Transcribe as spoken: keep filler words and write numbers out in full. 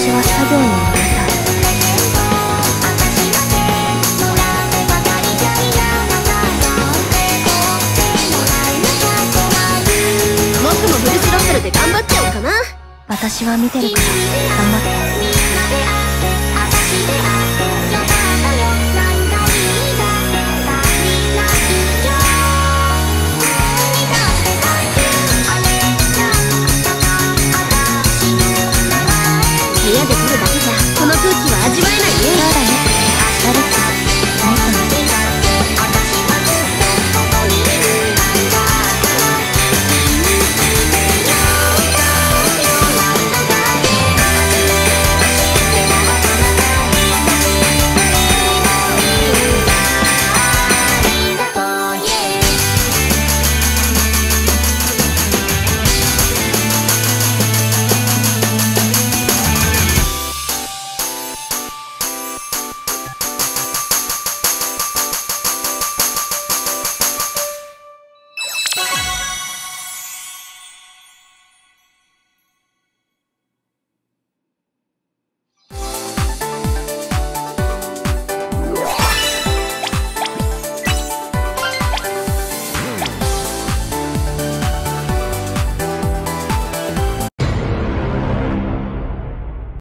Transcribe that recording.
私は作業に追われた。僕もフルスロットルで頑張っちゃおうかな。私は見てるから頑張って。